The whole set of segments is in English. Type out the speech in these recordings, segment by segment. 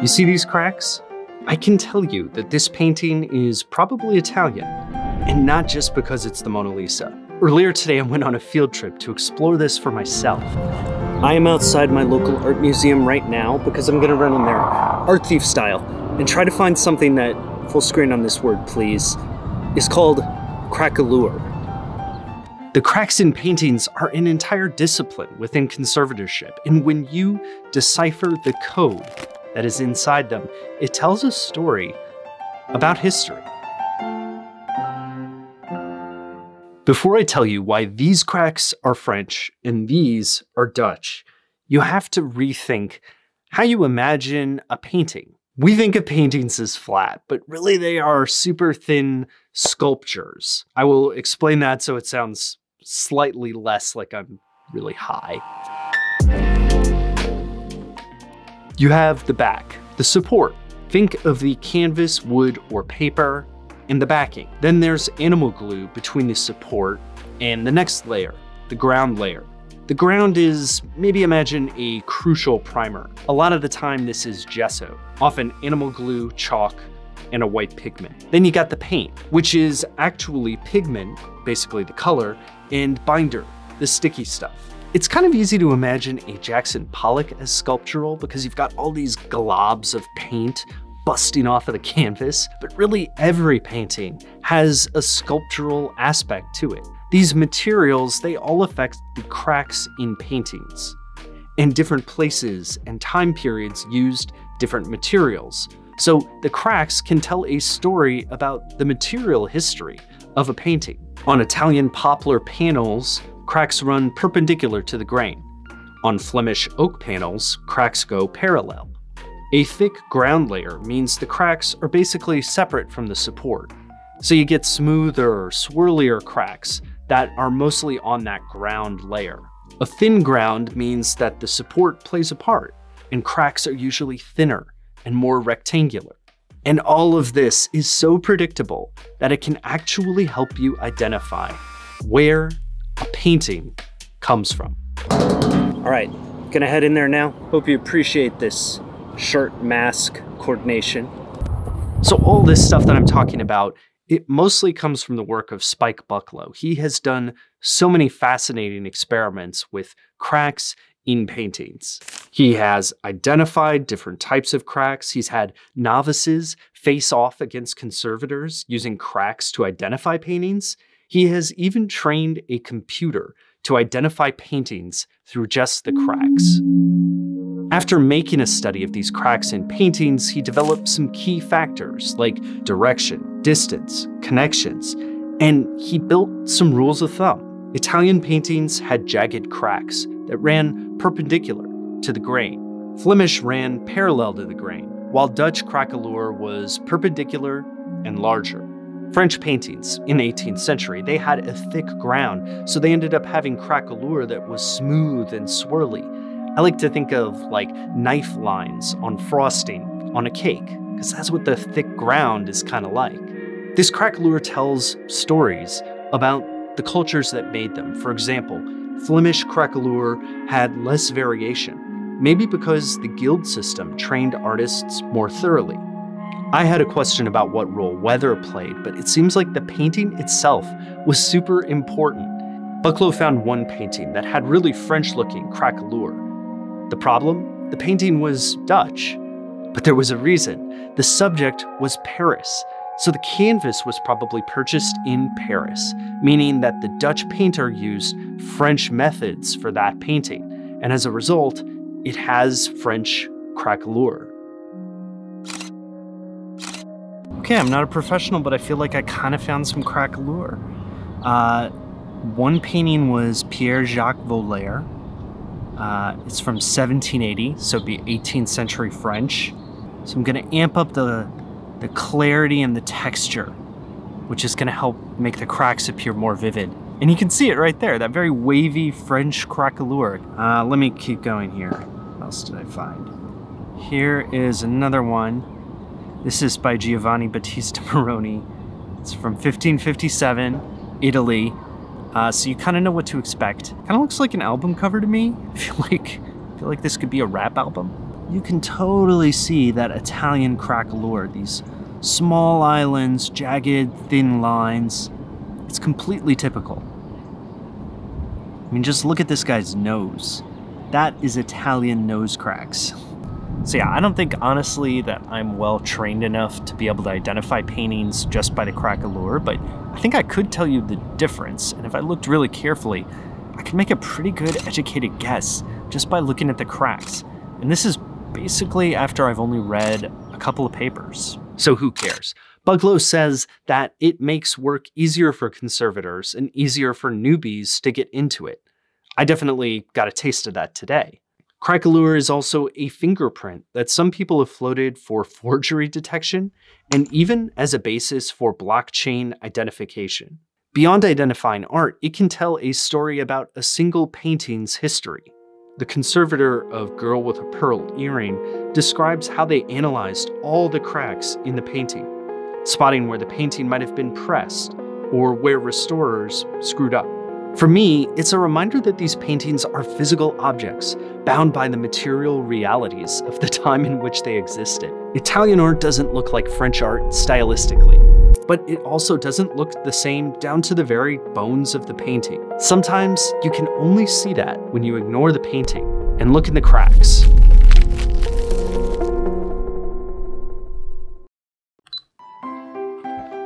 You see these cracks? I can tell you that this painting is probably Italian, and not just because it's the Mona Lisa. Earlier today, I went on a field trip to explore this for myself. I am outside my local art museum right now because I'm gonna run in there, art thief style, and try to find something that, full screen on this word please, is called craquelure. The cracks in paintings are an entire discipline within conservatorship, and when you decipher the code that is inside them, it tells a story about history. Before I tell you why these cracks are French and these are Dutch, you have to rethink how you imagine a painting. We think of paintings as flat, but really they are super thin sculptures. I will explain that so it sounds slightly less like I'm really high. You have the back, the support. Think of the canvas, wood, or paper, and the backing. Then there's animal glue between the support and the next layer, the ground layer. The ground is, maybe imagine a crucial primer. A lot of the time this is gesso, often animal glue, chalk, and a white pigment. Then you got the paint, which is actually pigment, basically the color, and binder, the sticky stuff. It's kind of easy to imagine a Jackson Pollock as sculptural because you've got all these globs of paint busting off of the canvas, but really every painting has a sculptural aspect to it. These materials, they all affect the cracks in paintings, and different places and time periods used different materials. So the cracks can tell a story about the material history of a painting. On Italian poplar panels, cracks run perpendicular to the grain. On Flemish oak panels, cracks go parallel. A thick ground layer means the cracks are basically separate from the support. So you get smoother, swirlier cracks that are mostly on that ground layer. A thin ground means that the support plays a part, and cracks are usually thinner and more rectangular. And all of this is so predictable that it can actually help you identify where a painting comes from. All right, gonna head in there now. Hope you appreciate this. Shirt, mask, coordination. So all this stuff that I'm talking about, it mostly comes from the work of Spike Bucklow. He has done so many fascinating experiments with cracks in paintings. He has identified different types of cracks. He's had novices face off against conservators using cracks to identify paintings. He has even trained a computer to identify paintings through just the cracks. After making a study of these cracks in paintings, he developed some key factors like direction, distance, connections, and he built some rules of thumb. Italian paintings had jagged cracks that ran perpendicular to the grain. Flemish ran parallel to the grain, while Dutch craquelure was perpendicular and larger. French paintings in the 18th century, they had a thick ground, so they ended up having craquelure that was smooth and swirly. I like to think of like knife lines on frosting on a cake, because that's what the thick ground is kind of like. This craquelure tells stories about the cultures that made them. For example, Flemish craquelure had less variation, maybe because the guild system trained artists more thoroughly. I had a question about what role weather played, but it seems like the painting itself was super important. Bucklow found one painting that had really French-looking craquelure. The problem? The painting was Dutch, but there was a reason. The subject was Paris, so the canvas was probably purchased in Paris, meaning that the Dutch painter used French methods for that painting, and as a result, it has French craquelure. Okay, I'm not a professional, but I feel like I kind of found some craquelure. One painting was Pierre-Jacques Volaire. It's from 1780, so it'd be 18th century French. So I'm gonna amp up the clarity and the texture, which is gonna help make the cracks appear more vivid. And you can see it right there, that very wavy French craquelure. Let me keep going here. What else did I find? Here is another one. This is by Giovanni Battista Moroni. It's from 1557, Italy. So you kind of know what to expect. Kind of looks like an album cover to me. I feel like this could be a rap album. you can totally see that Italian craquelure, these small islands, jagged, thin lines. It's completely typical. I mean, just look at this guy's nose. That is Italian nose cracks. So yeah, I don't think honestly that I'm well trained enough to be able to identify paintings just by the craquelure, but I think I could tell you the difference. And if I looked really carefully, I could make a pretty good educated guess just by looking at the cracks. And this is basically after I've only read a couple of papers. So who cares? Bucklow says that it makes work easier for conservators and easier for newbies to get into it. I definitely got a taste of that today. Craquelure is also a fingerprint that some people have floated for forgery detection and even as a basis for blockchain identification. Beyond identifying art, it can tell a story about a single painting's history. The conservator of Girl with a Pearl Earring describes how they analyzed all the cracks in the painting, spotting where the painting might have been pressed or where restorers screwed up. For me, it's a reminder that these paintings are physical objects, bound by the material realities of the time in which they existed. Italian art doesn't look like French art stylistically, but it also doesn't look the same down to the very bones of the painting. Sometimes you can only see that when you ignore the painting and look in the cracks.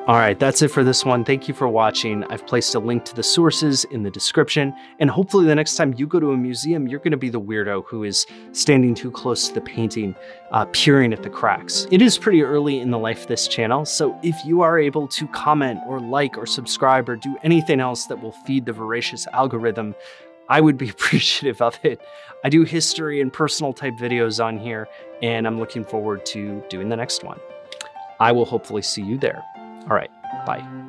All right, that's it for this one. Thank you for watching. I've placed a link to the sources in the description, and hopefully the next time you go to a museum, you're gonna be the weirdo who is standing too close to the painting, peering at the cracks. It is pretty early in the life of this channel, so if you are able to comment or like or subscribe or do anything else that will feed the voracious algorithm, I would be appreciative of it. I do history and personal type videos on here, and I'm looking forward to doing the next one. I will hopefully see you there. All right, bye.